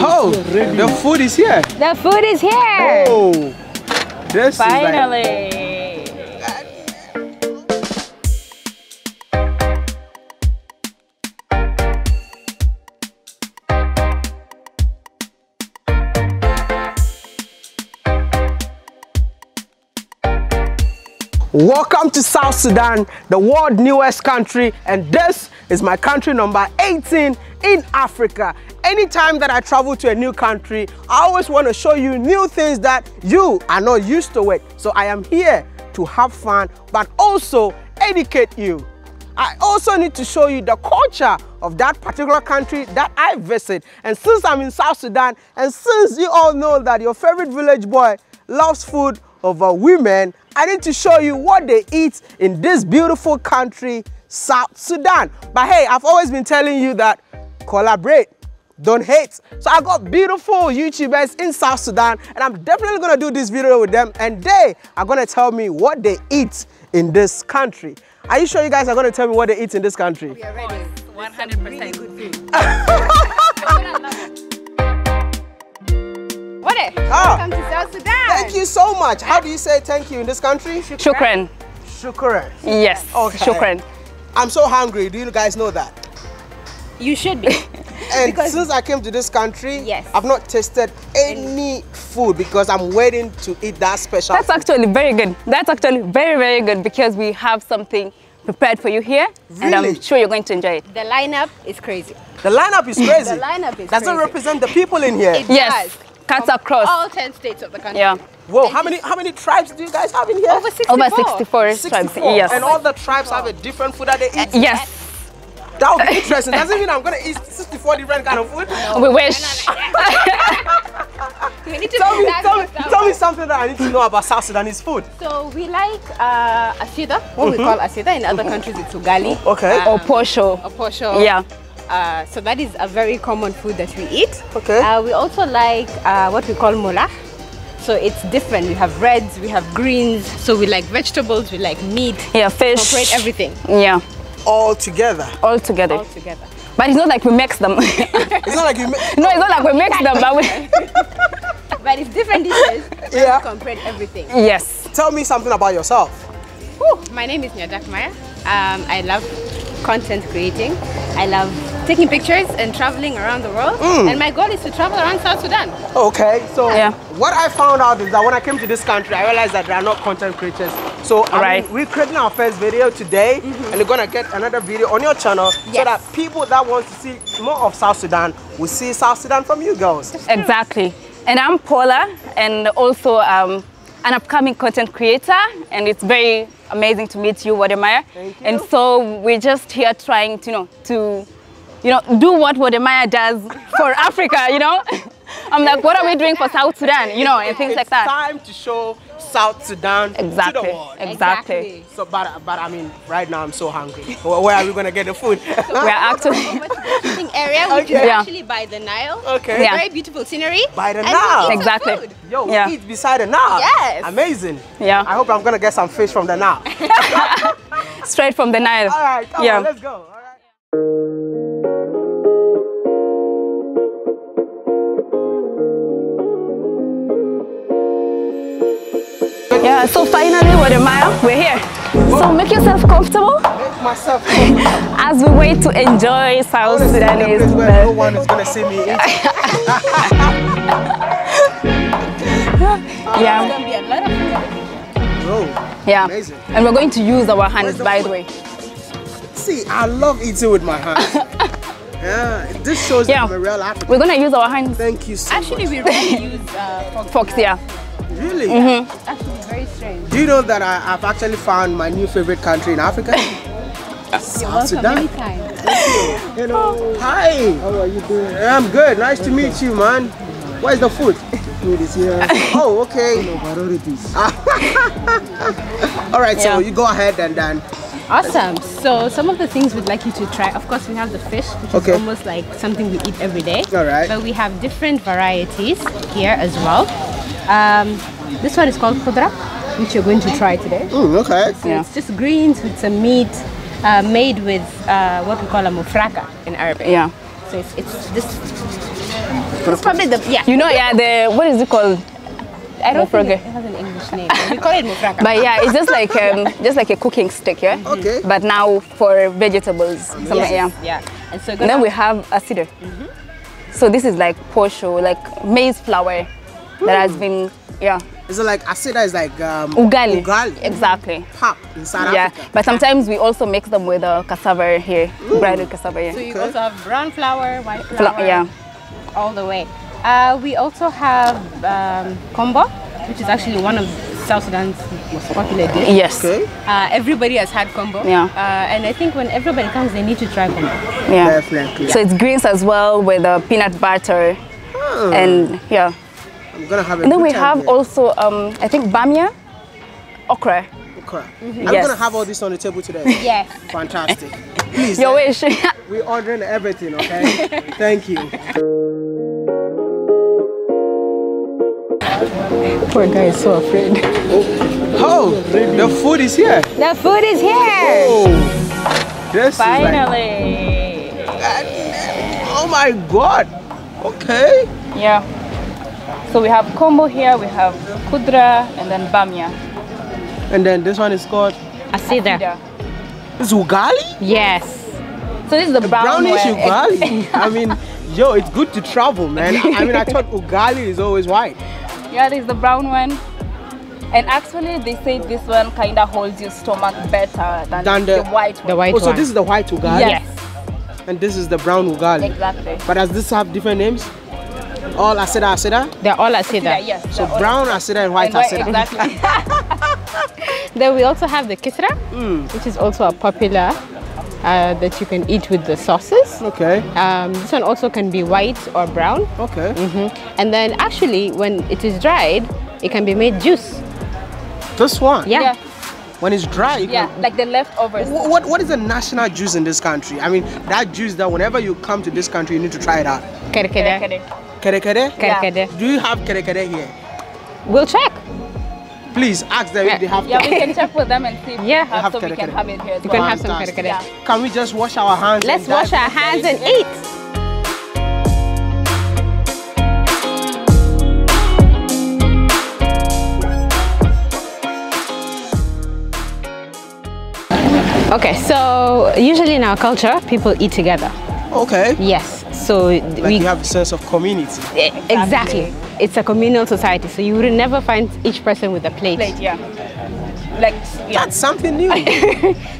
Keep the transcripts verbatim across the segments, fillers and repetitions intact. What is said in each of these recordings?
Oh, the food is here. The food is here. Oh, this finally. Is like welcome to South Sudan, the world's newest country, and this is my country number eighteen in Africa. Anytime that I travel to a new country, I always want to show you new things that you are not used to it. So I am here to have fun, but also educate you. I also need to show you the culture of that particular country that I visit. And since I'm in South Sudan, and since you all know that your favorite village boy loves food over women, I need to show you what they eat in this beautiful country, South Sudan. But hey, I've always been telling you that collaborate, don't hate. So I got beautiful YouTubers in South Sudan, and I'm definitely gonna do this video with them, and they are gonna tell me what they eat in this country. Are you sure you guys are gonna tell me what they eat in this country? We are ready. one hundred percent really good food. Ah, welcome to South Sudan. Thank you so much. How do you say thank you in this country? Shukran. Shukran. Yes. Okay. Shukran. I'm so hungry. Do you guys know that? You should be. And because since I came to this country, yes, I've not tasted any food because I'm waiting to eat that special. That's food. Actually very good. That's actually very, very good because we have something prepared for you here. Really? And I'm sure you're going to enjoy it. The lineup is crazy. The lineup is crazy. The lineup is Does crazy. Does it represent the people in here? It yes. Does. Cuts across all ten states of the country. Yeah. Whoa, how many how many tribes do you guys have in here? Over sixty-four. Over sixty-four, sixty-four. Tribes. Yes. And all the tribes have a different food that they eat. Yes. That would be interesting. Doesn't mean I'm gonna eat sixty-four different kind of food. No. We wish. we need to tell, me, tell, me, tell me something that I need to know about South Sudanese food. So we like uh, Asida, what mm -hmm. we call Asida. In other countries, it's Ugali. Okay. Um, or Posho. Or Posho. Yeah. Uh, so that is a very common food that we eat. Okay. Uh, we also like uh, what we call mola. So it's different. We have reds, we have greens. So we like vegetables, we like meat. Yeah, fish. Incorporate everything. Yeah. All together. All together. All together. But it's not like we mix them. It's not like you. No, it's not like we mix them, but we. But it's different dishes. Yeah. We incorporate everything. Yes. Tell me something about yourself. Whew. My name is Nyadak Maya. Um, I love content creating. I love taking pictures and traveling around the world. Mm. And my goal is to travel around South Sudan. Okay, so yeah. What I found out is that when I came to this country, I realized that they are not content creators. So right. I mean, we're creating our first video today, mm-hmm. and we're gonna get another video on your channel, yes. So that people that want to see more of South Sudan will see South Sudan from you girls. Exactly. And I'm Paula, and also um, an upcoming content creator, and it's very amazing to meet you, Wodemaya. Thank you. And so we're just here trying to, you know, to, you know, do what Wodemaya does for Africa, you know? I'm like, what are we doing for South Sudan, you know, and things it's like that. It's time to show South Sudan exactly. to the world. Exactly. Exactly. So, but, but I mean, right now I'm so hungry. Where are we going to get the food? So we're actually... We're area, which okay. is yeah. actually by the Nile. Okay. Yeah. Very beautiful scenery. By the and Nile. Exactly. Food. Yo, we yeah. eat beside the Nile. Yes. Amazing. Yeah. I hope I'm going to get some fish from the Nile. Straight from the Nile. All right. Come yeah. on, let's go. All right. Yeah, so finally, Wodemaya, we're here. So make yourself comfortable. Make myself comfortable. As we wait to enjoy South Sudanese. No one is going to see me eat. Yeah. There's going to be a lot of food. Oh, yeah. Amazing. And we're going to use our hands, by the way. See, I love eating with my hands. Yeah, this shows yeah. that I'm a real African. We're going to use our hands. Thank you so Actually, much. Actually, we really use uh, forks. Forks, yeah. Really? Yeah, mm-hmm. It's actually very strange. Do you know that I, I've actually found my new favorite country in Africa? South Sudan. Thank you. Hello. Hi. How are you doing? I'm good. Nice Welcome. to meet you, man. Where's the food? The food is here. Oh, okay. All right, yeah. so you go ahead and then. Awesome. So some of the things we'd like you to try, of course we have the fish, which okay. is almost like something we eat every day. All right. But we have different varieties here as well. Um, this one is called Fodra, which you're going to try today. Mm, okay. So yeah. It's just greens with some meat uh, made with uh, what we call a mufraka in Arabic. Yeah. So it's, it's this. It's probably the, yeah. You know, yeah, the, what is it called? I don't think it has an English name. We call it mufraka. But yeah, it's just like um, just like a cooking stick, yeah. Mm-hmm. Okay. But now for vegetables, yes. Like, yeah. Yeah. And so and then we have asida. Mm-hmm. So this is like posho, like maize flour mm. that has been, yeah. It's like asida is like um, ugali. Ugali. Exactly. Pap in South yeah. Africa. But sometimes we also mix them with a cassava here, mm. Breaded cassava. Yeah. So you okay. also have brown flour, white flour. Fla yeah. All the way. Uh, we also have um, komba, which is actually one of South Sudan's most popular dishes. Yes. Okay. Uh, everybody has had komba. Yeah. Uh, and I think when everybody comes, they need to try komba. Yeah. Definitely. Yeah. So it's greens as well with a peanut butter, hmm. and yeah. I'm gonna have. A and then we have here. also, um, I think bamia, okra. Okra. Mm-hmm. I'm yes. gonna have all this on the table today. Yes. Fantastic. Please. Your wish. We're ordering everything. Okay. Thank you. Poor guy is so afraid. Oh, the food is here. The food is here. Oh, this finally. Is like, oh my God. Okay. Yeah. So we have combo here. We have kithra and then bamya. And then this one is called asida. It's ugali? Yes. So this is the, the brown brownish one. Ugali. I mean, yo, it's good to travel, man. I mean, I thought ugali is always white. Yeah, there's the brown one, and actually they say this one kind of holds your stomach better than, than the, the white one. The white oh, one. So this is the white ugali? Yes. And this is the brown ugali? Exactly. But does this have different names? All asida asida? They're all asida. Yes. So brown asida and white asida. Exactly. Then we also have the kithra, mm. which is also a popular uh, that you can eat with the sauces. Okay. Um, this one also can be white or brown. Okay. Mm-hmm. And then actually when it is dried, it can be made juice. This one? Yeah. yeah. When it's dry? Yeah, can... like the leftovers. What, what, what is the national juice in this country? I mean, that juice that whenever you come to this country, you need to try it out. Kere-kere. Kere-kere? Kere-kere. Do you have kere-kere here? We'll check. Please ask them yeah. if they have Yeah, we can check with them and see if yeah. have, have so we can have it here. You well. can have some kere-kere. Yeah. Can we just wash our hands? Let's and wash our hands and eat. Okay, so usually in our culture, people eat together. Okay. Yes. So like we you have a sense of community. Exactly. It's a communal society, so you would never find each person with a plate. Plate, yeah. Like yeah. That's something new.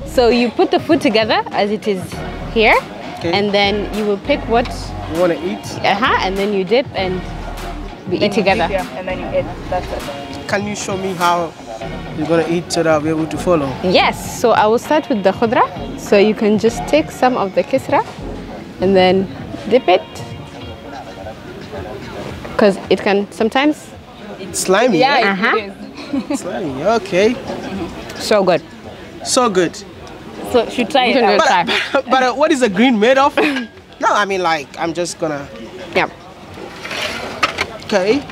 So you put the food together as it is here, okay. and then you will pick what you want to eat. Uh huh. And then you dip and we then eat together. Dip, yeah. And then you eat. That's it. Can you show me how you're gonna eat so that I'll be able to follow? Yes. So I will start with the khodra. So you can just take some of the kisra, and then dip it. Because it can sometimes... It's slimy. Yeah, yeah. Uh-huh. It is. Slimy, okay. Mm-hmm. So good. So good. So should try it out. But, but, but uh, what is the green made of? No, I mean like, I'm just gonna... Yeah. Okay.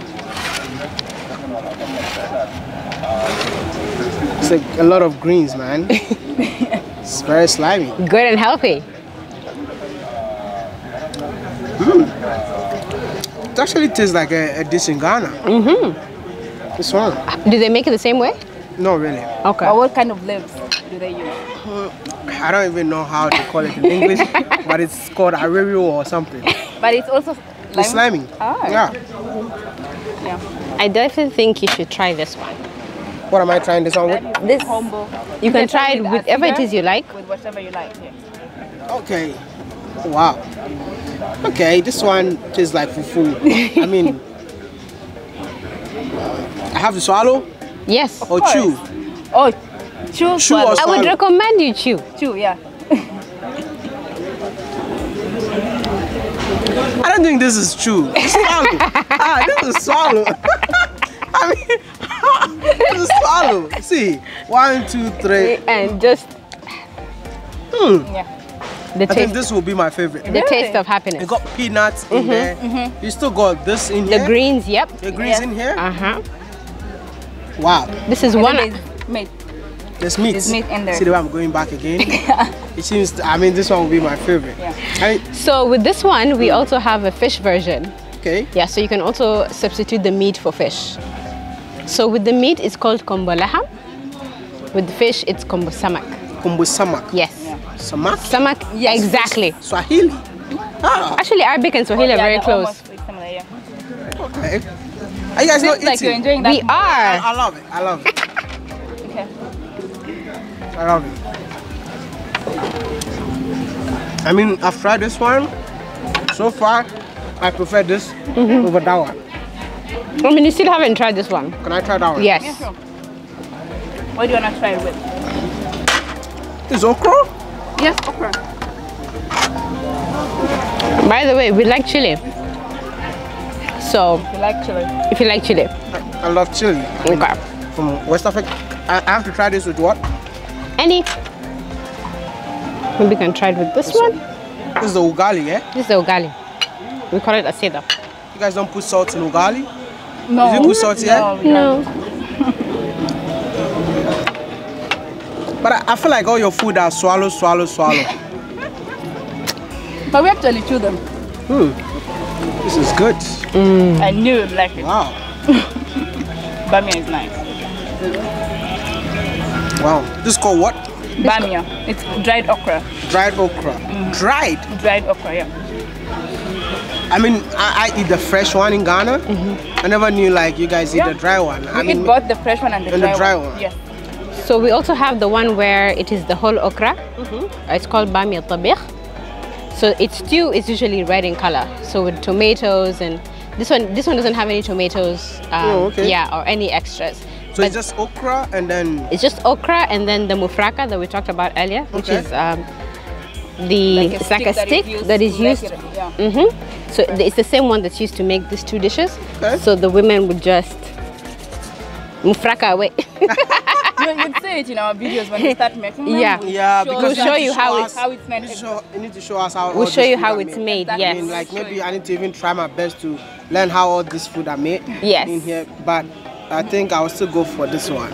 It's like a lot of greens, man. It's very slimy. Good and healthy. Mm. It actually tastes like a, a dish in Ghana. Mm-hmm. This one. Do they make it the same way? No, really. Okay. Well, what kind of leaves do they use? Uh, I don't even know how to call it in English, but it's called arevio or something. But it's also slimy? It's slimy. Oh. Yeah. yeah. I definitely think you should try this one. What am I trying this one with? This combo. You, you can, can try it with whatever it is you like. With whatever you like, yeah. Okay. Wow. Okay, this one tastes like fufu. I mean, I have to swallow? Yes. Or chew? Oh, chew. Chew or swallow. I would recommend you chew. Chew, yeah. I don't think this is chew. Swallow. Ah, this is swallow. I mean, this is swallow. See, one, two, three. And just... Hmm. Yeah. The I taste. think this will be my favorite. The really? taste of happiness. You got peanuts in mm-hmm, there. Mm-hmm. You still got this in the here. The greens, yep. The greens yeah. in here. Uh huh. Wow. This is and one. There's meat. There's meat. There's meat in there. See the way I'm going back again. It seems. I mean, this one will be my favorite. Yeah. I, so with this one, we also have a fish version. Okay. Yeah, so you can also substitute the meat for fish. So with the meat, it's called kombalaham. With the fish, it's kombo samak. Kombo samak? Yes. Samak? Samak, yeah, exactly. Swahili? Ah. Actually, Arabic and Swahili oh, yeah, are very close. Similar, yeah. Okay. Are you guys not eating? Like you're enjoying that. We are. I, I love it. I love it. Okay. I love it. I mean, I've tried this one. So far, I prefer this mm-hmm. over that one. I mean, you still haven't tried this one. Can I try that one? Yes. Yeah, sure. What do you want to try it with? Is okra? Yes, okra. By the way, we like chili. So, if you like chili. If you like chili. I, I love chili. Okay. I'm from West Africa. I have to try this with what? Any. Maybe we can try it with this, this one. one. This is the ugali, eh? This is the ugali. We call it asida. You guys don't put salt in ugali? No. Do you put salt here? No. no. But I, I feel like all your food are swallow, swallow, swallow. But we actually chew them. Ooh, this is good. Mm. I knew you'd like it. Wow. Bamya is nice. Wow. This is called what? Bamya. It's dried okra. Dried okra. Mm. Dried? Dried okra, yeah. I mean, I, I eat the fresh one in Ghana. Mm-hmm. I never knew like you guys eat yeah. the dry one. We I eat mean, both the fresh one and the and dry, the dry one. one. Yes. So we also have the one where it is the whole okra. Mm-hmm. It's called bamia tabikh. So its stew is usually red in color. So with tomatoes and this one, this one doesn't have any tomatoes. Um, oh, okay. Yeah, or any extras. So but it's just okra and then... It's just okra and then the mufraka that we talked about earlier, okay. which is um, the... Like it's like a stick that is used. That is used. Yeah. Mm-hmm. So okay. it's the same one that's used to make these two dishes. Okay. So the women would just... Mufraka away. You would say it in our videos when we start making them. Yeah, we'll yeah show because we'll show you show how, us, how it's made. You show, you need to show us how We'll show you how it's made, exactly. yes. I mean, like maybe I need to even try my best to learn how all this food are made yes. in here. But I think I will still go for this one.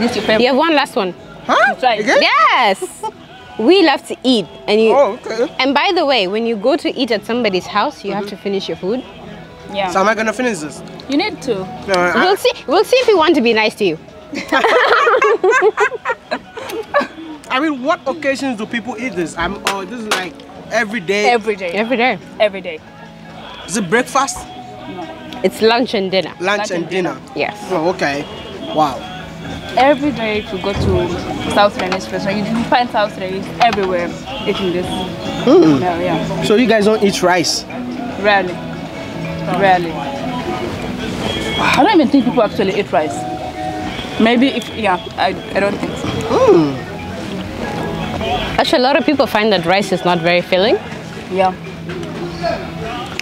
This your you have one last one. Huh? Try it. Yes! We love to eat. And you, oh, okay. And by the way, when you go to eat at somebody's house, you mm-hmm. have to finish your food. Yeah. So am I going to finish this? You need to. No, I, we'll, see, we'll see if we want to be nice to you. I mean, what occasions do people eat this? I'm. Oh, this is like every day? Every day. Every day. Every day. Is it breakfast? No. It's lunch and dinner. Lunch, lunch and, and dinner. dinner? Yes. Oh, okay. Wow. Every day if you go to South Sudanese restaurant, you find South Sudanese everywhere eating this. Mm. Yeah, yeah. So you guys don't eat rice? Rarely. Rarely. Wow. I don't even think people actually eat rice. Maybe if, yeah, I, I don't think so. Mm. Actually, a lot of people find that rice is not very filling. Yeah.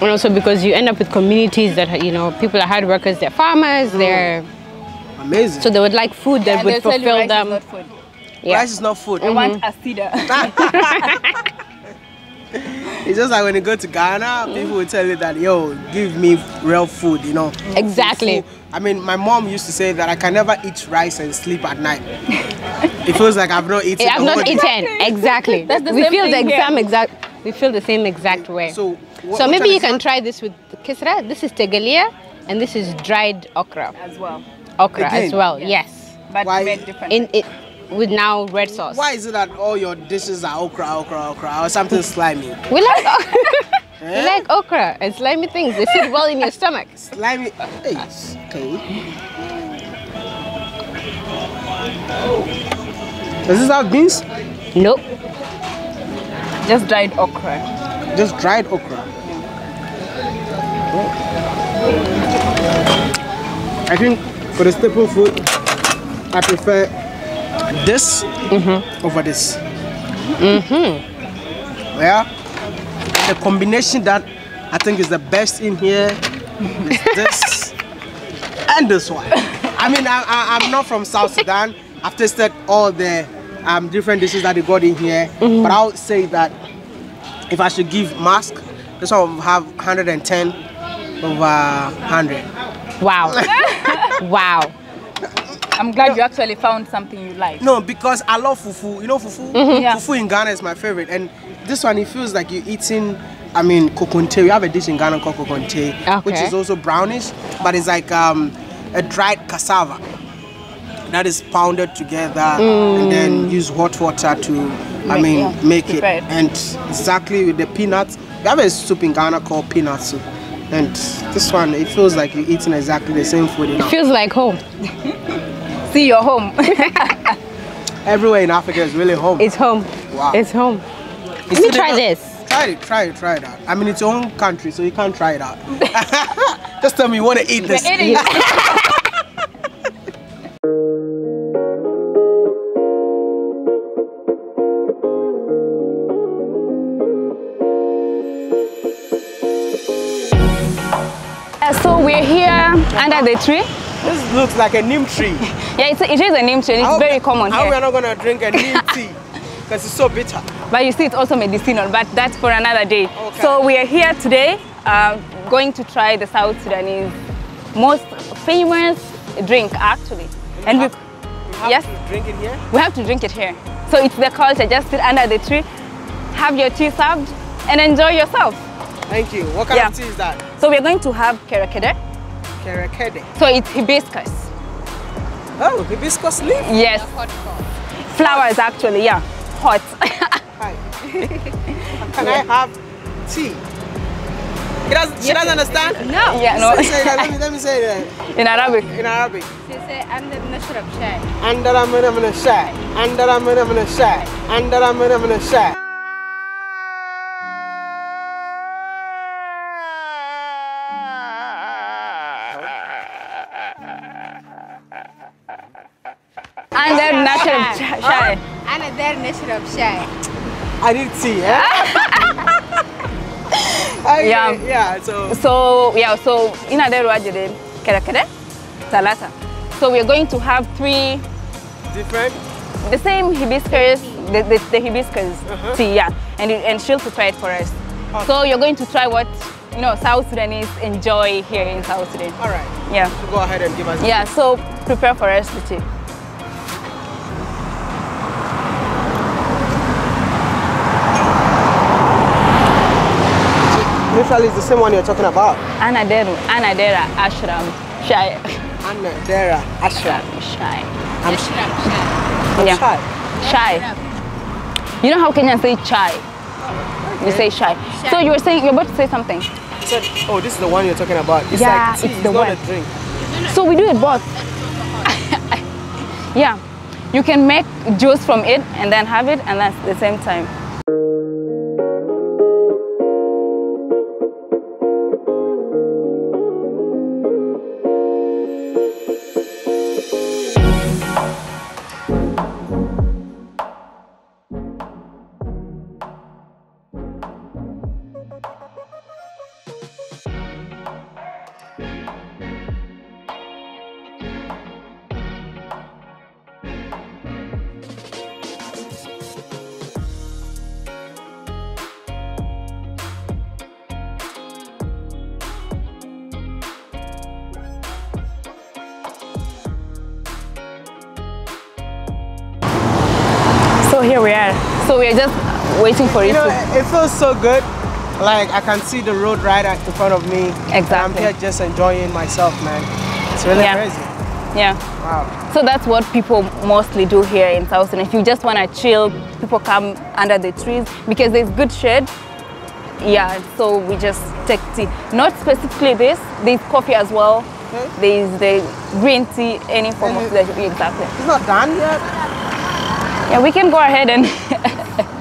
And also because you end up with communities that, you know, people are hard workers, they're farmers, mm. they're... Amazing. So they would like food that yeah, would fulfill rice them. Is not food. Yeah. Rice is not food. I mm-hmm. want Asida. It's just like when you go to Ghana, mm. people will tell you that, yo, give me real food, you know. Exactly. Food. I mean, my mom used to say that I can never eat rice and sleep at night. It feels like I've not eaten. I've not eaten. Exactly. That's the we same feel thing the same exact. We feel the same exact way. So, what, so maybe you can try this with kithra. This is tegelia, and this is dried okra. As well. Okra Again. as well. Yeah. Yes. But why? Made different. In it with now red sauce. Why is it that all your dishes are okra, okra, okra, or something slimy? We like okra. Yeah? We like okra and slimy things. They fit well in your stomach. Slimy. Hey, okay. Does this have beans? Nope. Just dried okra. Just dried okra. Oh. I think for the staple food, I prefer this mm-hmm. over this. Mm-hmm. Yeah. The combination that I think is the best in here is this and this one. I mean, I, I, I'm not from South Sudan. I've tasted all the Um, different dishes that they got in here, mm-hmm. but I would say that if I should give mask, this one will have one hundred ten over one hundred. Wow. Wow. I'm glad no. you actually found something you like. No, because I love fufu. You know fufu? Mm-hmm. Yeah. Fufu in Ghana is my favorite, and this one, it feels like you're eating I mean kokonte. We have a dish in Ghana called kokonte, okay. which is also brownish, but it's like um, a dried cassava that is pounded together mm. and then use hot water to, make, I mean, yeah, make it. Bread. And exactly with the peanuts. We have a soup in Ghana called peanut soup. And this one, it feels like you're eating exactly the same food. It feels like home. See, you're home. Everywhere in Africa is really home. It's home. Wow. It's home. Let me try not, this. Try it, try it, try it out. I mean, it's your own country, so you can't try it out. Just tell me you want to eat this. We're eating it. Under the tree. This looks like a neem tree. Yeah, it's, it is a neem tree. It's how very we, common how here. How we are not going to drink a neem tea because it's so bitter. But you see, it's also medicinal, but that's for another day. Okay. So we are here today uh, going to try the South Sudanese most famous drink, actually. And, and we, have, we have yes, to drink it here? We have to drink it here. So it's the culture. Just sit under the tree, have your tea served, and enjoy yourself. Thank you. What kind yeah. of tea is that? So we are going to have kere-kere. Kere-kere. So it's hibiscus. Oh, hibiscus leaf? Yes. Hot flowers, actually, yeah. Hot. Hi. Can yeah. I have tea? She doesn't, she doesn't understand? No. Yeah, no. Say, let, me, let me say that. In Arabic. In Arabic. She says, Anadera ashram chai. Anadera ashram chai. Anadera ashram chai. Anadera ashram chai. Chai. Another nature of chai. I didn't see, eh? Okay, yeah. Yeah, so. So, yeah, so, in another word, kere-kere, salata. So, we're going to have three different? The same hibiscus, the, the, the hibiscus uh-huh. tea, yeah. And, and she'll prepare it for us. Okay. So, you're going to try what, you know, South Sudanese enjoy here in South Sudan. All right. Yeah. So go ahead and give us Yeah, tea. So, prepare for us the tea. Literally, it's the same one you're talking about. Anadera, Anadera ashram chai. Anadera ashram chai. Ashram chai. Yeah. Chai. Chai. You know how Kenyans say chai? Okay. You say chai. chai. So you were saying you're about to say something. You said, oh, this is the one you're talking about. It's yeah, like tea, it's, it's the not one. A drink. So we do it both. Yeah, you can make juice from it and then have it, and that's the same time. Here we are, so we are just waiting for you it know, to... It feels so good, like I can see the road right at the front of me. Exactly. I'm here just enjoying myself, man. It's really yeah. crazy. Yeah. Wow. So that's what people mostly do here in South Sudan. If you just want to chill, people come under the trees because there's good shade. Yeah, so we just take tea. Not specifically this, there's coffee as well. Okay. There's the green tea, any form and of it, the exactly. It's not done yet. Yeah, we can go ahead and...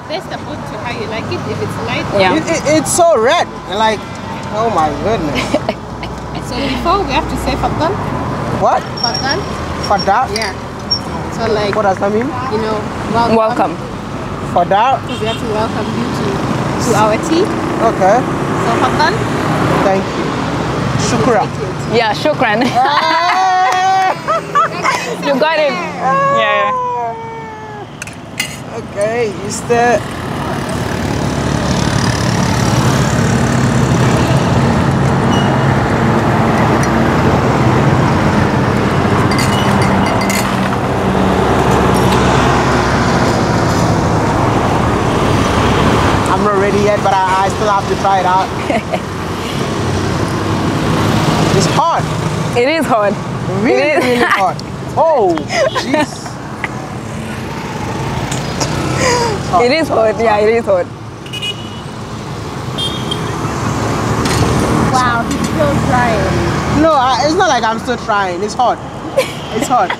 Best the food to how you like it, if it's light. Yeah. It, it, it's so red, like, oh my goodness. So before, we have to say Fadun. What? Fadun. Fadun? Yeah. So like... What does that mean? You know, welcome. Welcome. Fadun? Because we have to welcome you to, to our tea. Okay. So Fadun. Thank you. Shukran. Yeah, shukran. You got it. Yeah, yeah. Okay, is that... I'm I'm not ready yet, but I, I still have to try it out. It's hard. It is hard. Really, it is. Really hard. Oh, jeez. It is hard. Yeah, it is hard. Wow, he's still trying. No, I, it's not like I'm still trying. It's hard. It's hard.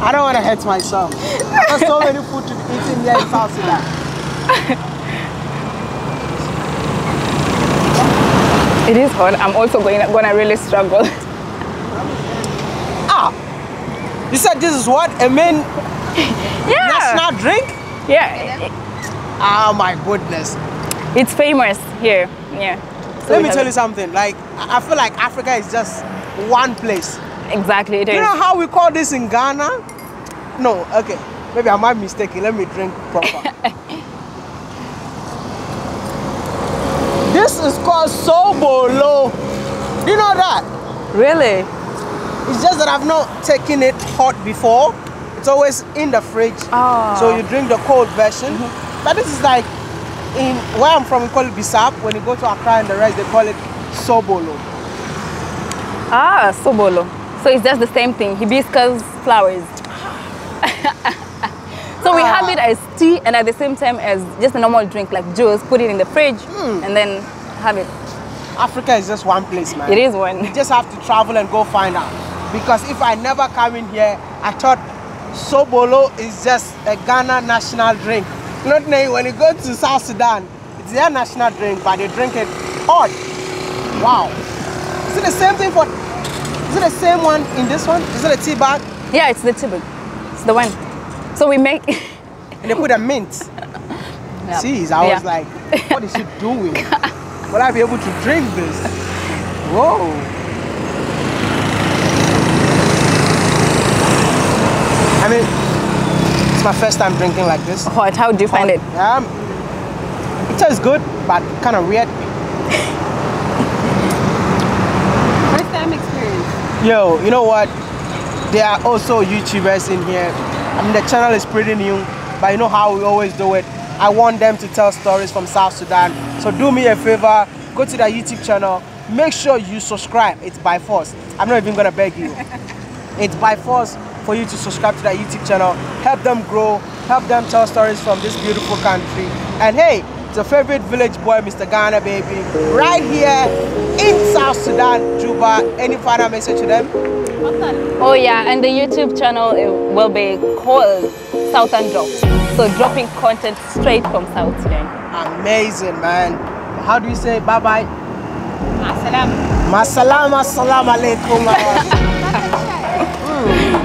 I don't want to hurt myself. There's so many food to be eaten here in South Sudan. It is hard. I'm also going to really struggle. Ah! You said this is what? A main yeah. national drink? Yeah. Oh my goodness. It's famous here. Yeah. So Let me tell it. you something. Like, I feel like Africa is just one place. Exactly, it is. You know how we call this in Ghana? No, okay. Maybe I might be mistaken. Let me drink proper. This is called Sobolo. Do you know that? Really? It's just that I've not taken it hot before. It's always in the fridge. Oh. So you drink the cold version. Mm-hmm. But this is like, in where I'm from, we call it Bisap. When you go to Accra and the rest, they call it Sobolo. Ah, Sobolo. So it's just the same thing, hibiscus flowers. So we have it as tea and at the same time as just a normal drink like juice, put it in the fridge mm. and then have it. Africa is just one place, man. It is one. You just have to travel and go find out. Because if I never come in here, I thought Sobolo is just a Ghana national drink. Not knowing when you go to South Sudan, it's their national drink, but they drink it hot. Wow. Is it the same thing for... Is it the same one in this one? Is it a tea bag? Yeah, it's the tea bag. It's the one. So we make... and they put a mint. Yeah. Jeez, I yeah. was like, what is she doing? Will I be able to drink this? Whoa. I mean, it's my first time drinking like this. Hot, how do you find Hot. it? Um, it tastes good, but kind of weird. Yo, you know what? There are also YouTubers in here. I mean, the channel is pretty new, but you know how we always do it. I want them to tell stories from South Sudan. So do me a favor, go to their YouTube channel. Make sure you subscribe. It's by force. I'm not even gonna beg you. It's by force for you to subscribe to their YouTube channel. Help them grow. Help them tell stories from this beautiful country. And hey, it's your favorite village boy, Mister Ghana, baby. Right here in South Sudan, Juba. Any final message to them? Oh yeah, and the YouTube channel it will be called Southern Drops. So dropping content straight from South Sudan. Amazing, man. How do you say bye-bye? Masalam. Masalam, assalamu alaikum.